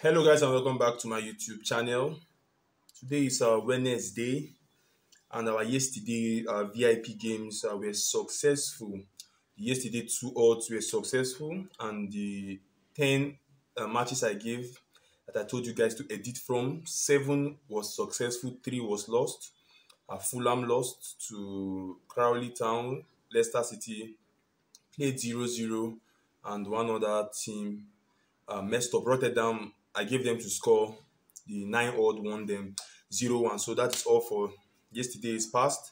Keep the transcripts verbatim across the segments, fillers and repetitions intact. Hello guys and welcome back to my YouTube channel. Today is uh, Wednesday and our yesterday uh, V I P games uh, were successful. Yesterday two odds were successful and the ten uh, matches I gave that I told you guys to edit from, seven was successful, three was lost. Uh, Fulham lost to Crowley Town, Leicester City played zero zero and one other team uh, messed up. Rotterdam, I gave them to score. The nine odd won them zero one. So that is all for yesterday's past.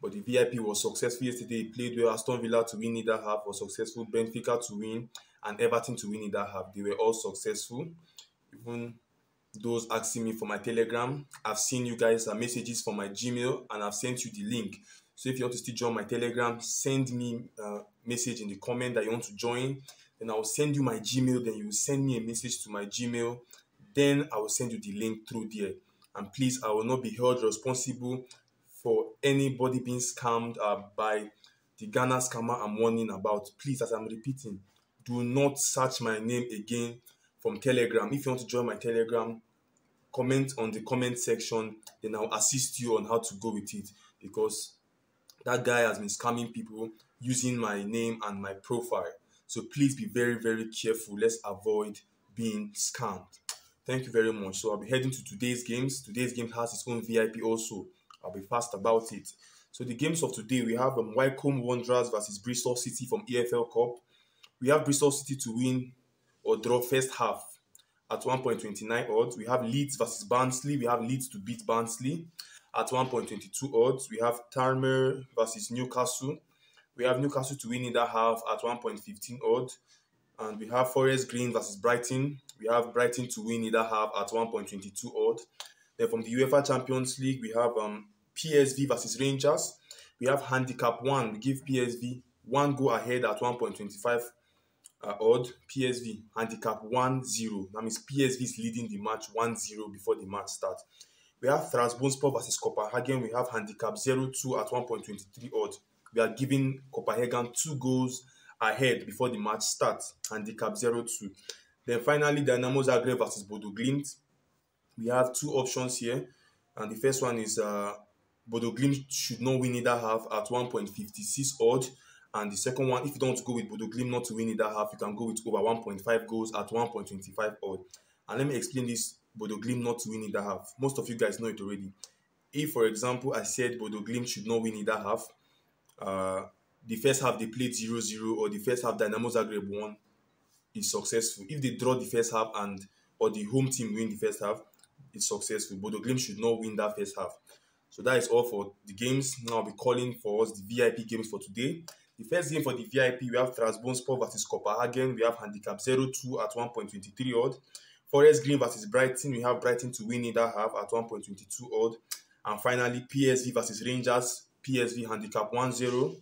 But the V I P was successful yesterday. It played well. Aston Villa to win in that half was successful. Benfica to win and Everton to win in that half. They were all successful. Even those asking me for my Telegram, I've seen you guys' messages from my Gmail and I've sent you the link. So if you want to still join my Telegram, send me a message in the comment that you want to join. Then I will send you my Gmail. Then you will send me a message to my Gmail. Then I will send you the link through there. And please, I will not be held responsible for anybody being scammed uh, by the Ghana scammer I'm warning about. Please, as I'm repeating, do not search my name again from Telegram. If you want to join my Telegram, comment on the comment section. Then I'll assist you on how to go with it. Because that guy has been scamming people using my name and my profile. So please be very, very careful. Let's avoid being scammed. Thank you very much. So I'll be heading to today's games. Today's game has its own V I P also. I'll be fast about it. So the games of today, we have um, Wycombe Wanderers versus Bristol City from E F L Cup. We have Bristol City to win or draw first half at one point two nine odds. We have Leeds versus Barnsley. We have Leeds to beat Barnsley at one point two two odds. We have Tranmere versus Newcastle. We have Newcastle to win in that half at one point one five odd. And we have Forest Green versus Brighton. We have Brighton to win in that half at one point two two odd. Then from the UEFA Champions League, we have um, P S V versus Rangers. We have Handicap one. We give P S V one go ahead at one point two five uh, odd. P S V, Handicap one zero. That means P S V is leading the match one zero before the match starts. We have Transbonspor versus Copenhagen. We have Handicap zero two at one point two three odd. We are giving Copenhagen two goals ahead before the match starts. Handicap zero two. Then finally, Dynamo Zagreb versus Bodo Glimt. We have two options here. And the first one is uh, Bodo Glimt should not win either half at one point five six odd. And the second one, if you don't go with Bodo Glimt not to win either half, you can go with over one point five goals at one point two five odd. And let me explain this Bodo Glimt not to win either half. Most of you guys know it already. If, for example, I said Bodo Glimt should not win either half, Uh, the first half they played zero zero or the first half Dynamo Zagreb won is successful. If they draw the first half and or the home team win the first half, it's successful. Bodo Glimt should not win that first half. So that is all for the games. Now I'll be calling for us the V I P games for today. The first game for the V I P, we have Transbonspor versus Copenhagen. We have Handicap zero two at one point two three odd. Forest Green versus Brighton. We have Brighton to win in that half at one point two two odd. And finally, P S V versus Rangers. P S V Handicap one zero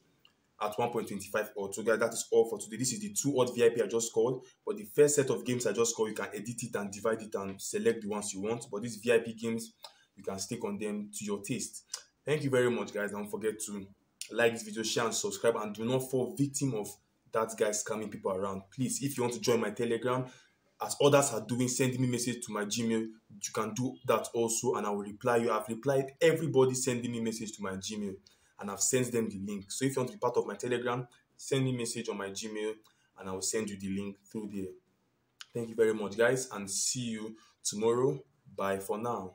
at one point two five odd. So guys, that is all for today. This is the two odd V I P I just called. But the first set of games I just called, you can edit it and divide it and select the ones you want. But these V I P games, you can stick on them to your taste. Thank you very much, guys. Don't forget to like this video, share and subscribe. And do not fall victim of that guy scamming people around. Please, if you want to join my Telegram, as others are doing, send me message to my Gmail. You can do that also and I will reply you. I've replied everybody sending me message to my Gmail. And I've sent them the link. So if you want to be part of my Telegram, send me a message on my Gmail and I will send you the link through there. Thank you very much, guys, and see you tomorrow. Bye for now.